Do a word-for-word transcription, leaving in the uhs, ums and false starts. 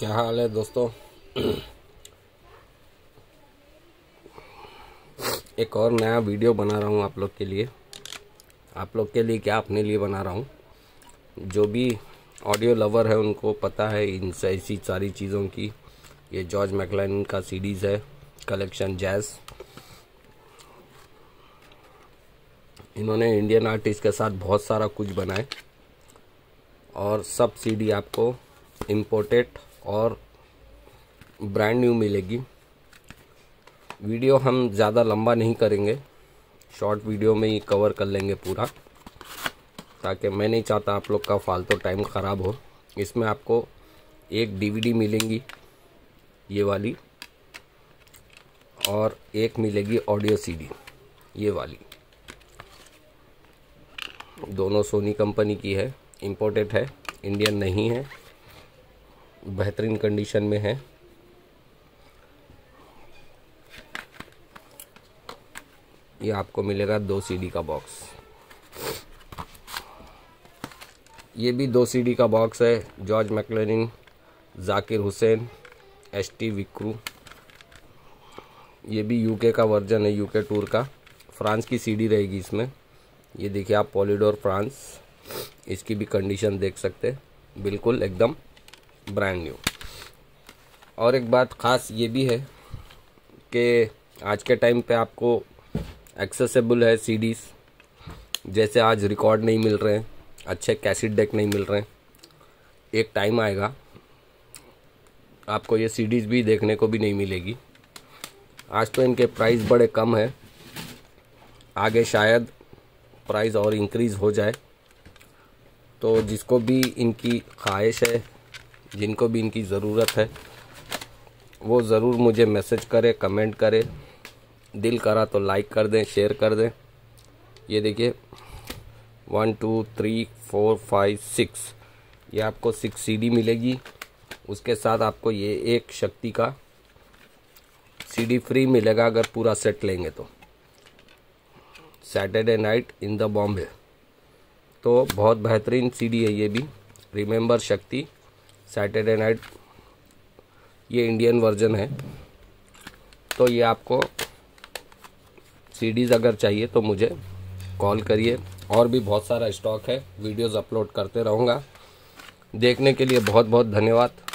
क्या हाल है दोस्तों। एक और नया वीडियो बना रहा हूँ आप लोग के लिए, आप लोग के लिए क्या अपने लिए बना रहा हूँ। जो भी ऑडियो लवर है उनको पता है इन ऐसी सारी चीज़ों की। ये जॉर्ज मैक्लाइन का सीरीज़ है कलेक्शन जैज़। इन्होंने इंडियन आर्टिस्ट के साथ बहुत सारा कुछ बनाए और सब सीडी आपको इम्पोर्टेड और ब्रांड न्यू मिलेगी। वीडियो हम ज़्यादा लंबा नहीं करेंगे, शॉर्ट वीडियो में ही कवर कर लेंगे पूरा, ताकि मैं नहीं चाहता आप लोग का फालतू टाइम ख़राब हो। इसमें आपको एक डीवीडी मिलेंगी ये वाली और एक मिलेगी ऑडियो सीडी ये वाली, दोनों सोनी कंपनी की है, इम्पोर्टेड है, इंडियन नहीं है, बेहतरीन कंडीशन में है। ये आपको मिलेगा दो सीडी का बॉक्स, ये भी दो सीडी का बॉक्स है। George McLaughlin, Zakir Hussain, S T Vikku, ये भी यूके का वर्जन है, यूके टूर का। फ्रांस की सीडी रहेगी इसमें। ये देखिए आप, पॉलीडोर फ्रांस, इसकी भी कंडीशन देख सकते, बिल्कुल एकदम ब्रांड न्यू। और एक बात ख़ास ये भी है कि आज के टाइम पे आपको एक्सेसिबल है सीडीज़, जैसे आज रिकॉर्ड नहीं मिल रहे हैं, अच्छे कैसेट डेक नहीं मिल रहे हैं। एक टाइम आएगा आपको ये सीडीज़ भी देखने को भी नहीं मिलेगी। आज तो इनके प्राइस बड़े कम है, आगे शायद प्राइस और इंक्रीज़ हो जाए। तो जिसको भी इनकी ख्वाहिश है, जिनको भी इनकी ज़रूरत है, वो ज़रूर मुझे मैसेज करे, कमेंट करे, दिल करा तो लाइक कर दें, शेयर कर दें। ये देखिए one two three four five six, ये आपको सिक्स सीडी मिलेगी। उसके साथ आपको ये एक शक्ति का सीडी फ्री मिलेगा अगर पूरा सेट लेंगे तो, Saturday night in the Bombay. तो बहुत बेहतरीन सीडी है ये भी, रिमेंबर शक्ति सैटरडे नाइट, ये इंडियन वर्जन है। तो ये आपको सीडीज़ अगर चाहिए तो मुझे कॉल करिए। और भी बहुत सारा स्टॉक है, वीडियोस अपलोड करते रहूँगा। देखने के लिए बहुत बहुत धन्यवाद।